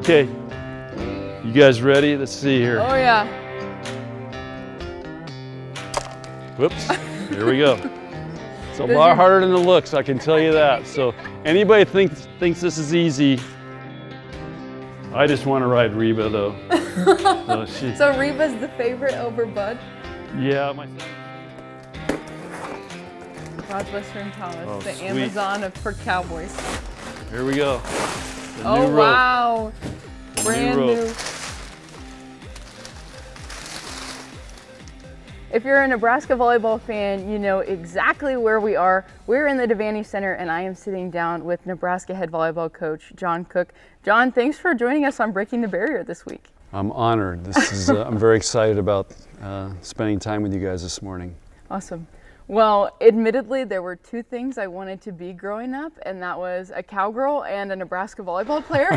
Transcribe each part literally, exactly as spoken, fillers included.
Okay, you guys ready? Let's see here. Oh yeah. Whoops, here we go. It's a lot harder than it looks, I can tell you that. So anybody thinks thinks this is easy, I just want to ride Reba though. So, she, so Reba's the favorite over Bud? Yeah, my Western Palace, oh, the sweet. Amazon of, for cowboys. Here we go. The oh new wow, the brand new, new. If you're a Nebraska volleyball fan, you know exactly where we are. We're in the Devaney Center, and I am sitting down with Nebraska head volleyball coach John Cook. John, thanks for joining us on Breaking the Barrier this week. I'm honored. This is. Uh, I'm very excited about uh, spending time with you guys this morning. Awesome. Well, admittedly, there were two things I wanted to be growing up, and that was a cowgirl and a Nebraska volleyball player.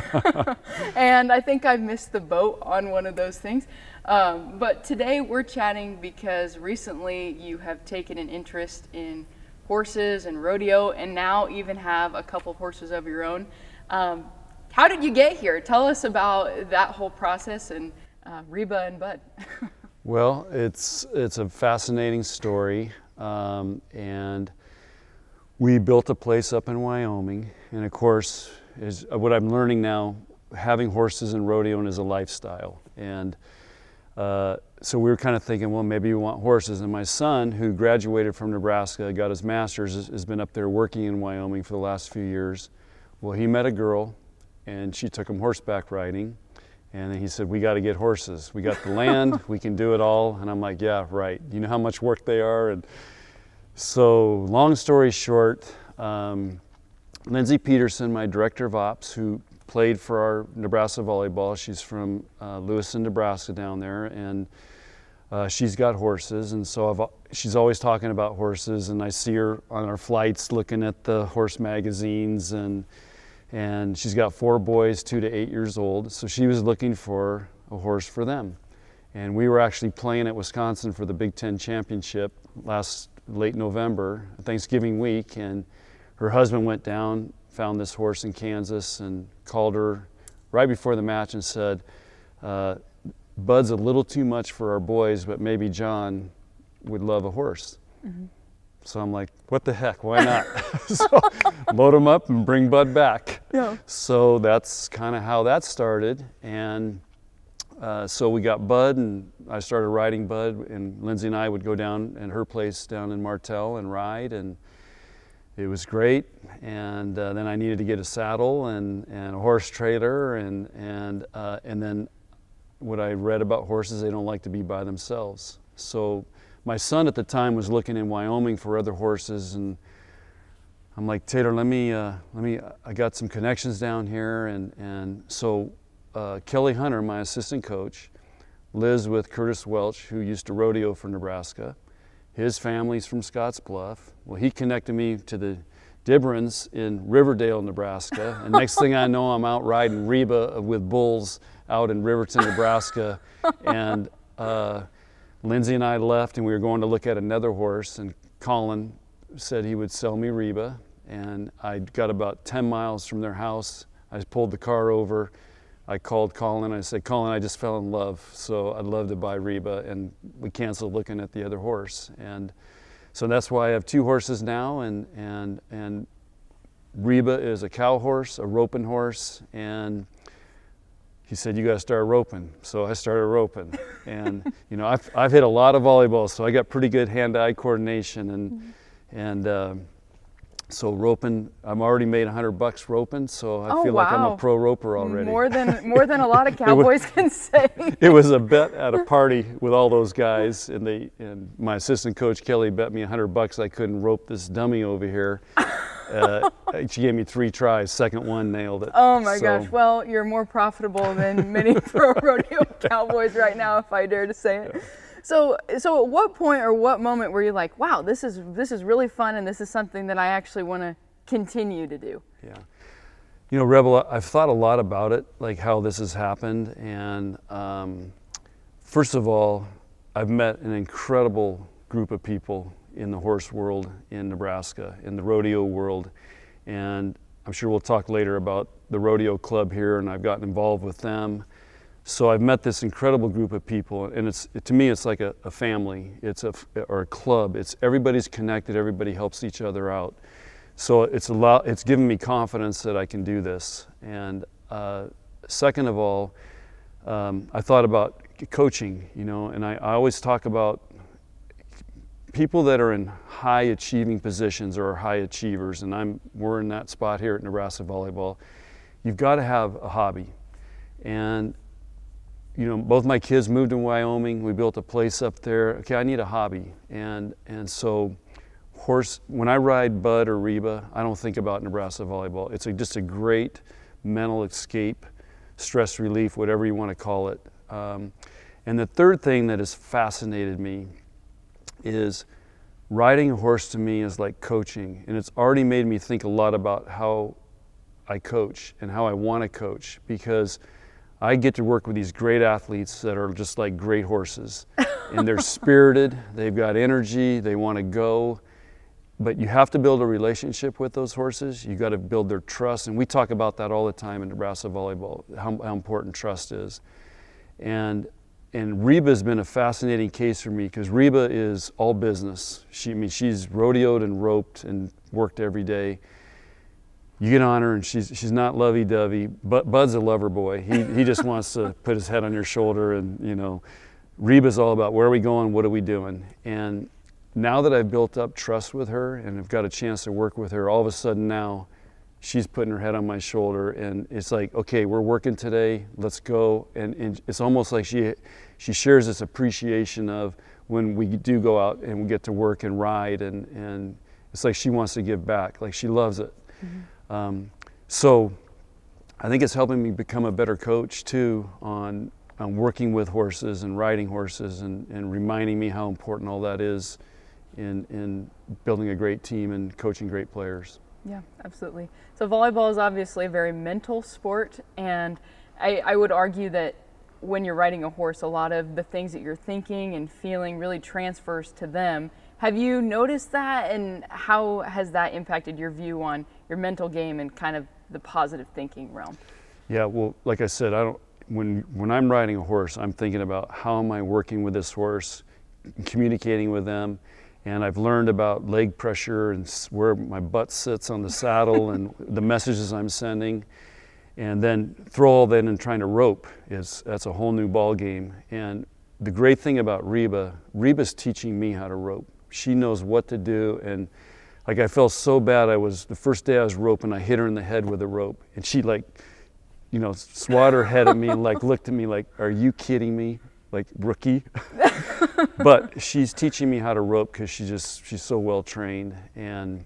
And I think I missed the boat on one of those things. Um, but today we're chatting because recently you have taken an interest in horses and rodeo, and now even have a couple horses of your own. Um, how did you get here? Tell us about that whole process and uh, Reba and Bud. Well, it's, it's a fascinating story. Um, and we built a place up in Wyoming, and of course, is what I'm learning now, having horses and rodeoing is a lifestyle. And uh, so we were kind of thinking, well, maybe we want horses. And my son, who graduated from Nebraska, got his master's, has, has been up there working in Wyoming for the last few years. Well, he met a girl, and she took him horseback riding, and he said, we got to get horses. We got the land, we can do it all. And I'm like, yeah, right. You know how much work they are. And so long story short, um, Lindsay Peterson, my director of ops, who played for our Nebraska volleyball, she's from uh, Lewison, Nebraska down there, and uh, she's got horses. And so I've, she's always talking about horses, and I see her on our flights looking at the horse magazines, and and she's got four boys, two to eight years old. So she was looking for a horse for them. And we were actually playing at Wisconsin for the Big Ten Championship last late November, Thanksgiving week. And her husband went down, found this horse in Kansas, and called her right before the match and said, uh, Bud's a little too much for our boys, but maybe John would love a horse. Mm-hmm. So I'm like, what the heck, why not? So load them up and bring Bud back. Yeah. So that's kind of how that started. And uh, so we got Bud, and I started riding Bud, and Lindsay and I would go down at her place down in Martel and ride, and it was great. And uh, then I needed to get a saddle and, and a horse trailer, and, and, uh, and then what I read about horses, they don't like to be by themselves. So my son at the time was looking in Wyoming for other horses, and I'm like, Tater, let me, uh, let me, I got some connections down here. And, and so uh, Kelly Hunter, my assistant coach, lives with Curtis Welch, who used to rodeo for Nebraska. His family's from Scotts Bluff. Well, he connected me to the Dibberons in Riverdale, Nebraska. And next thing I know, I'm out riding Reba with bulls out in Riverton, Nebraska. And uh, Lindsay and I left, and we were going to look at another horse, and Colin said he would sell me Reba, and I got about ten miles from their house. I pulled the car over. I called Colin. I said, Colin, I just fell in love, so I'd love to buy Reba, and we canceled looking at the other horse. And so that's why I have two horses now, and, and, and Reba is a cow horse, a roping horse, and he said, you gotta start roping. So I started roping. And you know, I've, I've hit a lot of volleyball, so I got pretty good hand-eye coordination. And, mm-hmm. and uh, so roping, I'm already made one hundred bucks roping, so I oh, feel wow. like I'm a pro roper already. More than, more than a lot of cowboys was, can say. It was a bet at a party with all those guys, and, they, and my assistant coach, Kelly, bet me one hundred bucks I couldn't rope this dummy over here. Uh, she gave me three tries, second one nailed it. Oh my so. gosh, well, you're more profitable than many pro rodeo yeah. cowboys right now, if I dare to say it. Yeah. So, so at what point or what moment were you like, wow, this is, this is really fun, and this is something that I actually want to continue to do? Yeah, you know, Rebel, I've thought a lot about it, like how this has happened. And um, first of all, I've met an incredible group of people in the horse world in Nebraska, in the rodeo world. And I'm sure we'll talk later about the rodeo club here, and I've gotten involved with them. So I've met this incredible group of people, and it's, to me, it's like a, a family, it's a, or a club. It's everybody's connected, everybody helps each other out. So it's, allow, it's given me confidence that I can do this. And uh, second of all, um, I thought about coaching, you know, and I, I always talk about people that are in high achieving positions or are high achievers, and I'm, we're in that spot here at Nebraska Volleyball. You've got to have a hobby. And you know, both my kids moved to Wyoming. We built a place up there. Okay, I need a hobby. And and so horse, when I ride Bud or Reba, I don't think about Nebraska Volleyball. It's a, just a great mental escape, stress relief, whatever you want to call it. Um, and the third thing that has fascinated me is riding a horse to me is like coaching. And it's already made me think a lot about how I coach and how I want to coach, because I get to work with these great athletes that are just like great horses, and they're spirited, they've got energy, they want to go, but you have to build a relationship with those horses. You got to build their trust, and we talk about that all the time in Nebraska Volleyball, how, how important trust is. And and Reba's been a fascinating case for me, because Reba is all business. She, I mean, she's rodeoed and roped and worked every day. You get on her and she's, she's not lovey-dovey, but Bud's a lover boy. He, he just wants to put his head on your shoulder, and you know, Reba's all about where are we going, what are we doing? And now that I've built up trust with her and I've got a chance to work with her, all of a sudden now she's putting her head on my shoulder, and it's like, okay, we're working today, let's go. And, and it's almost like she, she shares this appreciation of when we do go out and we get to work and ride, and, and it's like she wants to give back, like she loves it. Mm-hmm. Um, so I think it's helping me become a better coach too on, on working with horses and riding horses, and, and reminding me how important all that is in, in building a great team and coaching great players. Yeah, absolutely. So volleyball is obviously a very mental sport, and I, I would argue that when you're riding a horse, a lot of the things that you're thinking and feeling really transfers to them. Have you noticed that, and how has that impacted your view on your mental game and kind of the positive thinking realm? Yeah, well, like I said, I don't. When when I'm riding a horse, I'm thinking about how am I working with this horse, communicating with them, and I've learned about leg pressure and where my butt sits on the saddle and the messages I'm sending, and then throw all that in trying to rope is that's a whole new ball game. And the great thing about Reba, Reba's teaching me how to rope. She knows what to do, and like I felt so bad. I was the first day I was roping, I hit her in the head with a rope, and she like, you know, swatted her head at me and like looked at me like, "Are you kidding me? Like rookie." But she's teaching me how to rope because she just she's so well trained, and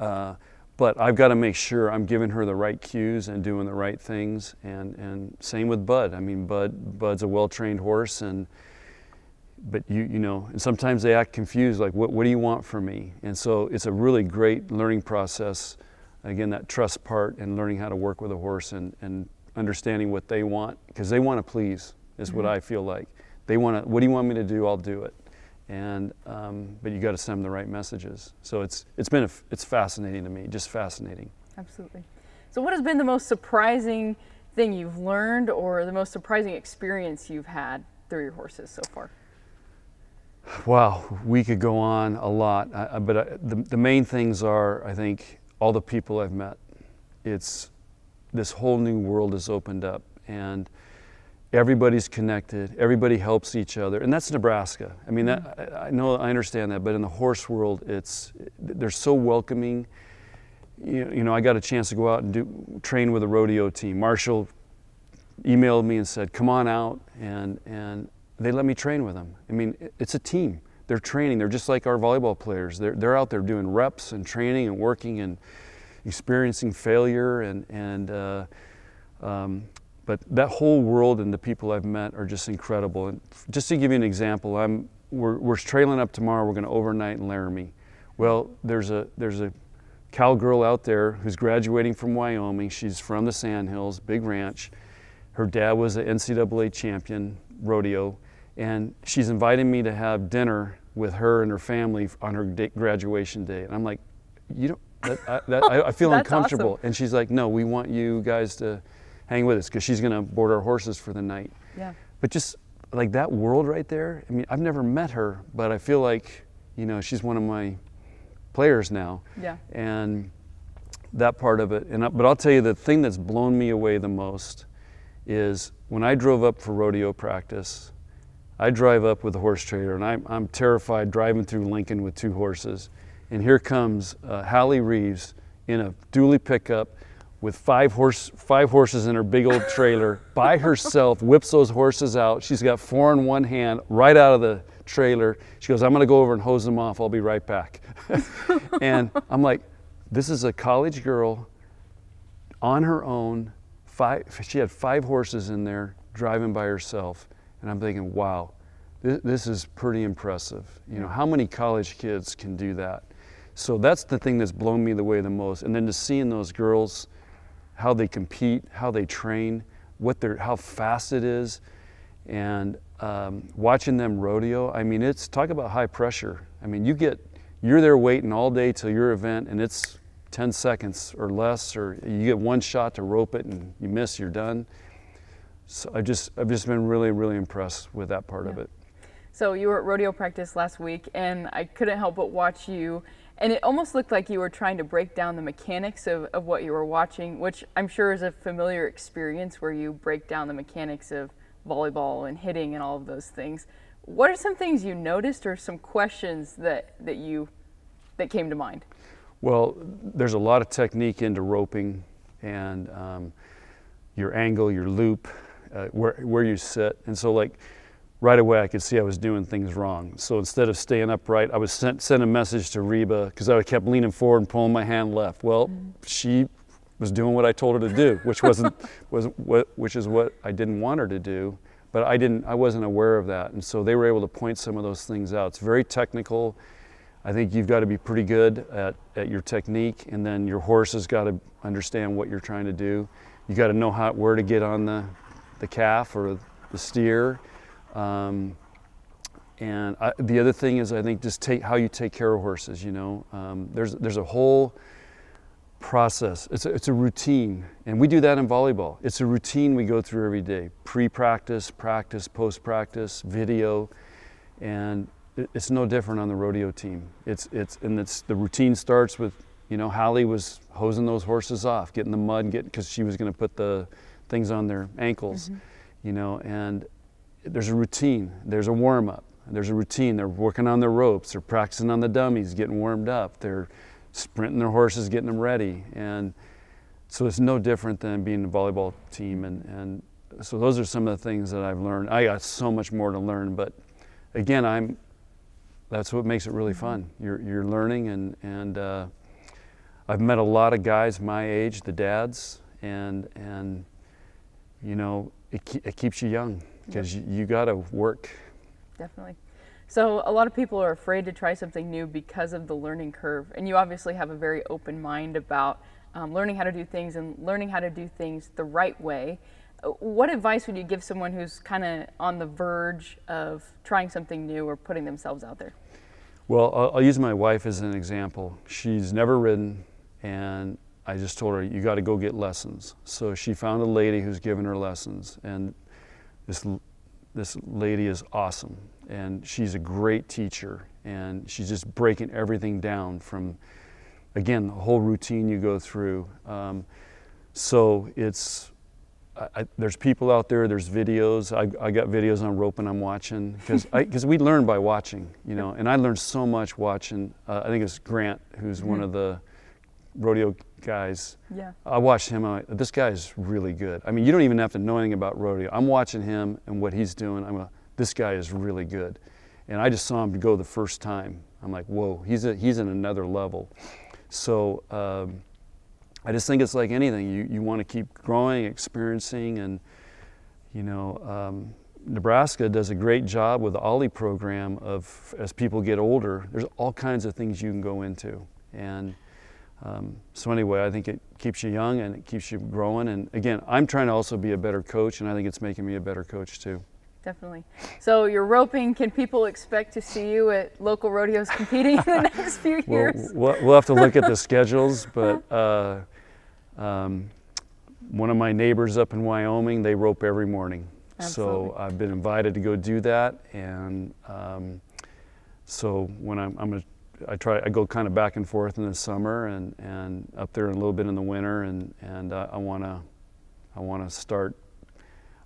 uh, but I've got to make sure I'm giving her the right cues and doing the right things, and and same with Bud. I mean, Bud Bud's a well trained horse, and. But you, you know, and sometimes they act confused, like, what, what do you want from me? And so it's a really great learning process. Again, that trust part and learning how to work with a horse and, and understanding what they want, because they want to please is mm-hmm. what I feel like. They want to, what do you want me to do? I'll do it. And, um, but you got to send them the right messages. So it's, it's been, a, it's fascinating to me, just fascinating. Absolutely. So what has been the most surprising thing you've learned, or the most surprising experience you've had through your horses so far? Wow, we could go on a lot, I, but I, the, the main things are, I think, all the people I've met. It's this whole new world has opened up, and everybody's connected, everybody helps each other, and that's Nebraska. I mean, that, I, I know, I understand that, but in the horse world, it's they're so welcoming. You, you know, I got a chance to go out and do train with a rodeo team. Marshall emailed me and said, "Come on out," and and. They let me train with them. I mean, it's a team. They're training. They're just like our volleyball players. They're, they're out there doing reps and training and working and experiencing failure. And, and uh, um, but that whole world and the people I've met are just incredible. And just to give you an example, I'm, we're, we're trailing up tomorrow. We're gonna overnight in Laramie. Well, there's a, there's a cowgirl out there who's graduating from Wyoming. She's from the Sand Hills, big ranch. Her dad was an N C A A champion rodeo. And she's invited me to have dinner with her and her family on her day, graduation day. And I'm like, you don't, that, I, that, I, I feel uncomfortable. Awesome. And she's like, no, we want you guys to hang with us, because she's going to board our horses for the night. Yeah. But just like that world right there, I mean, I've never met her, but I feel like, you know, she's one of my players now. Yeah. And that part of it. And I, but I'll tell you, the thing that's blown me away the most is when I drove up for rodeo practice, I drive up with a horse trailer, and I'm, I'm terrified driving through Lincoln with two horses. And here comes uh, Hallie Reeves in a dually pickup with five horse, five horses in her big old trailer by herself, whips those horses out. She's got four in one hand right out of the trailer. She goes, I'm gonna go over and hose them off. I'll be right back. And I'm like, this is a college girl on her own. Five, she had five horses in there driving by herself. And I'm thinking, wow, th this is pretty impressive. You know, how many college kids can do that? So that's the thing that's blown me the way the most. And then to seeing those girls, how they compete, how they train, what they're, how fast it is, and um, watching them rodeo. I mean, it's, talk about high pressure. I mean, you get, you're there waiting all day till your event, and it's ten seconds or less, or you get one shot to rope it and you miss, you're done. So I just, I've just been really, really impressed with that part yeah. of it. So you were at rodeo practice last week, and I couldn't help but watch you. And it almost looked like you were trying to break down the mechanics of, of what you were watching, which I'm sure is a familiar experience where you break down the mechanics of volleyball and hitting and all of those things. What are some things you noticed, or some questions that, that, you, that came to mind? Well, there's a lot of technique into roping, and um, your angle, your loop, Uh, where, where you sit. And so, like, right away I could see I was doing things wrong. So instead of staying upright, I was sent, sent a message to Reba, because I kept leaning forward and pulling my hand left. Well, mm. she was doing what I told her to do, which wasn't was what which is what I didn't want her to do, but I didn't I wasn't aware of that. And so they were able to point some of those things out. It's very technical. I think you've got to be pretty good at, at your technique, and then your horse has got to understand what you're trying to do. You got to know how where to get on the the calf or the steer. Um, and I, the other thing is, I think just take how you take care of horses, you know. Um, there's, there's a whole process. It's a, it's a routine, and we do that in volleyball. It's a routine we go through every day, pre-practice, practice, post-practice, video, and it, it's no different on the rodeo team. It's, it's, and it's, the routine starts with, you know, Hallie was hosing those horses off, getting the mud, get, because she was gonna put the things on their ankles, mm-hmm. you know, and there's a routine, there's a warm-up, there's a routine, they're working on their ropes, they're practicing on the dummies, getting warmed up, they're sprinting their horses, getting them ready, and so it's no different than being a volleyball team, and, and so those are some of the things that I've learned. I got so much more to learn, but again, I'm, that's what makes it really fun. You're, you're learning, and, and uh, I've met a lot of guys my age, the dads, and, and you know, it, it keeps you young, because yep. you, you got to work. Definitely. So a lot of people are afraid to try something new because of the learning curve. And you obviously have a very open mind about um, learning how to do things and learning how to do things the right way. What advice would you give someone who's kind of on the verge of trying something new or putting themselves out there? Well, I'll, I'll use my wife as an example. She's never ridden, and I just told her, you got to go get lessons. So she found a lady who's giving her lessons, and this this lady is awesome, and she's a great teacher, and she's just breaking everything down from, again, the whole routine you go through. Um, so it's I, I, there's people out there, there's videos. I, I got videos on roping I'm watching, because because we learn by watching, you know, and I learned so much watching. Uh, I think it's Grant, who's mm-hmm. one of the rodeo guys. Yeah. I watched him, I'm like, this guy's really good. I mean, you don't even have to know anything about rodeo. I'm watching him and what he's doing. I'm like, this guy is really good. And I just saw him go the first time. I'm like, whoa, he's a, he's in another level. So um, I just think it's like anything. You, you want to keep growing, experiencing, and, you know, um, Nebraska does a great job with the OLLI program of, as people get older, there's all kinds of things you can go into. And Um, so anyway, I think it keeps you young, and it keeps you growing. And again, I'm trying to also be a better coach, and I think it's making me a better coach too. Definitely. So you're roping. Can people expect to see you at local rodeos competing in the next few years? We'll, we'll have to look at the schedules, but uh, um, one of my neighbors up in Wyoming, they rope every morning. Absolutely. So I've been invited to go do that, and um, so when I'm, I'm a, I try, I go kind of back and forth in the summer and, and up there a little bit in the winter, and and uh, I wanna, I wanna start.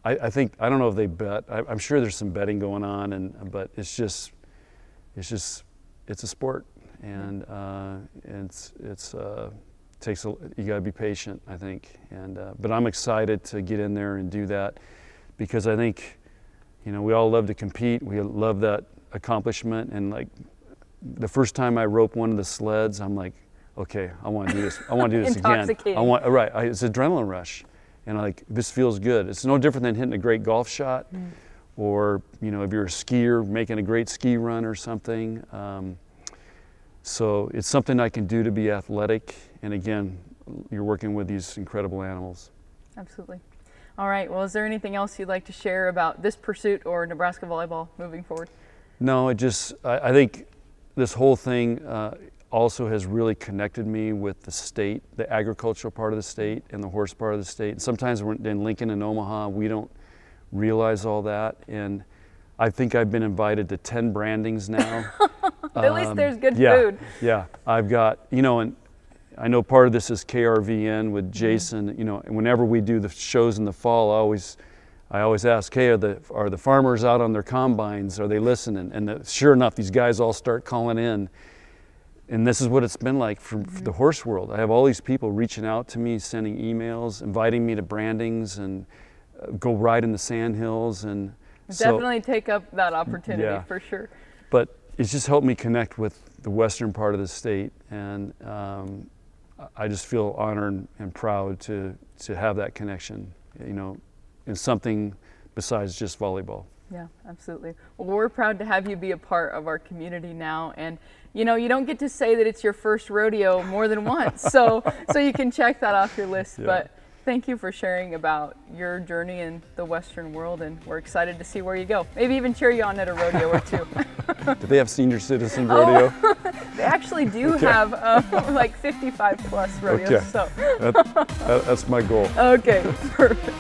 I, I think I don't know if they bet. I, I'm sure there's some betting going on, and but it's just, it's just, it's a sport, and uh, it's it's uh, takes a, you gotta be patient, I think, and uh, but I'm excited to get in there and do that. Because I think, you know, we all love to compete. We love that accomplishment. And like, the first time I rope one of the sleds, I'm like, okay, I want to do this. I want to do this again. I want right. I, it's an adrenaline rush, and I like this feels good. It's no different than hitting a great golf shot, mm. or you know, if you're a skier making a great ski run or something. Um, so it's something I can do to be athletic. And again, you're working with these incredible animals. Absolutely. All right, well, is there anything else you'd like to share about this pursuit or Nebraska volleyball moving forward? No, it just, I, I think this whole thing uh, also has really connected me with the state, the agricultural part of the state and the horse part of the state. And sometimes we're in Lincoln and Omaha, we don't realize all that. And I think I've been invited to ten brandings now. At um, least there's good yeah, food. Yeah, I've got, you know, and I know part of this is K R V N with Jason. You know, whenever we do the shows in the fall, I always, I always ask, hey, are the are the farmers out on their combines? Are they listening? And the, sure enough, these guys all start calling in. And this is what it's been like for, for the horse world. I have all these people reaching out to me, sending emails, inviting me to brandings, and uh, go ride in the Sand Hills. And definitely so, take up that opportunity yeah. for sure. But it's just helped me connect with the western part of the state, and. Um, I just feel honored and proud to, to have that connection, you know, in something besides just volleyball. Yeah, absolutely. Well, we're proud to have you be a part of our community now. And, you know, you don't get to say that it's your first rodeo more than once, so, so you can check that off your list. Yeah. But thank you for sharing about your journey in the Western world, and we're excited to see where you go. Maybe even cheer you on at a rodeo or two. Do they have senior citizen rodeo? Oh, they actually do okay. have um, like fifty-five plus rodeos. Okay. So. that, that, that's my goal. Okay, perfect.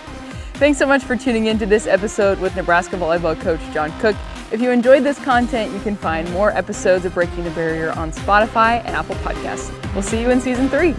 Thanks so much for tuning in to this episode with Nebraska volleyball coach John Cook. If you enjoyed this content, you can find more episodes of Breaking the Barrier on Spotify and Apple Podcasts. We'll see you in season three.